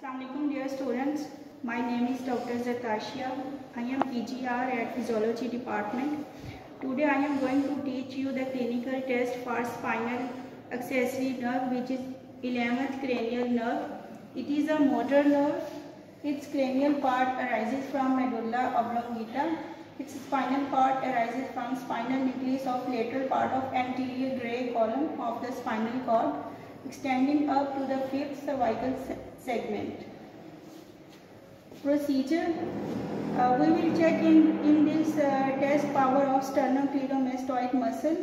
Assalamualaikum dear students, my name is Dr. Zakiya. I am EGR at Physiology Department. Today I am going to teach you the clinical test for spinal accessory nerve, which is 11th cranial nerve. It is a motor nerve. Its cranial part arises from medulla oblongata. Its spinal part arises from spinal nucleus of lateral part of anterior gray column of the spinal cord, extending up to the fifth cervical segment. Procedure: we will check in this test power of sternocleidomastoid muscle.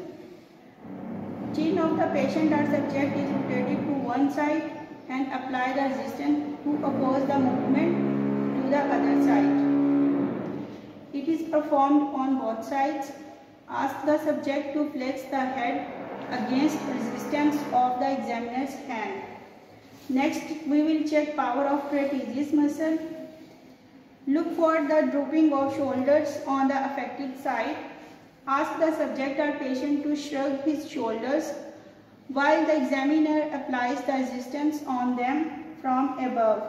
Chin of the patient or subject is rotated to one side and apply the resistance to oppose the movement to the other side. It is performed on both sides. Ask the subject to flex the head against resistance of the examiner's hand. Next, we will check power of trapezius muscle. Look for the drooping of shoulders on the affected side. Ask the subject or patient to shrug his shoulders while the examiner applies the resistance on them from above.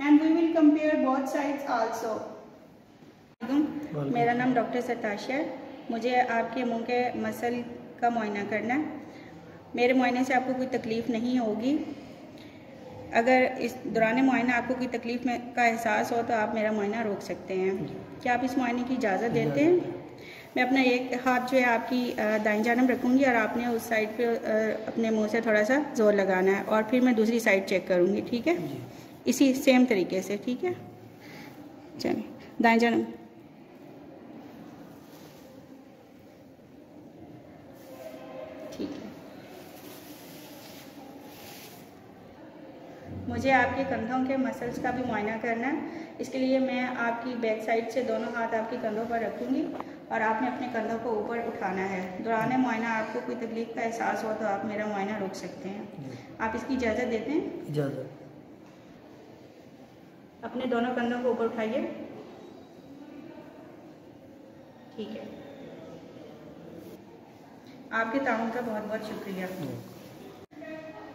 And we will compare both sides also. मेरा नाम doctor सरथाक है. मुझे आपके मुंह के muscle का मुआयना करना है. मेरे मुआयने से आपको कोई तकलीफ़ नहीं होगी. अगर इस दौरान मुआयना आपको कोई तकलीफ में का एहसास हो तो आप मेरा मुआयना रोक सकते हैं. क्या आप इस मुआयने की इजाज़त देते हैं? मैं अपना एक हाथ जो है आपकी दाईं जानब रखूँगी और आपने उस साइड पे अपने मुंह से थोड़ा सा जोर लगाना है और फिर मैं दूसरी साइड चेक करूँगी. ठीक है, इसी सेम तरीके से. ठीक है, चलिए दाईं जानब. मुझे आपके कंधों के मसल्स का भी मुआयना करना है. इसके लिए मैं आपकी बैक साइड से दोनों हाथ आपके कंधों पर रखूँगी और आपने अपने कंधों को ऊपर उठाना है. दौरान मुआयना आपको कोई तकलीफ का एहसास हो तो आप मेरा मुआयना रोक सकते हैं. आप इसकी इजाज़त देते हैं? इजाज़त. अपने दोनों कंधों को ऊपर उठाइए. ठीक है, आपके ताउन का बहुत बहुत शुक्रिया.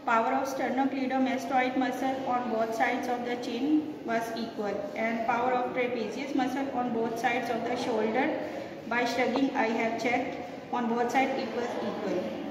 Power of sternocleidomastoid muscle on both sides of the chin was equal, and power of trapezius muscle on both sides of the shoulder by shrugging I have checked on both sides it was equal.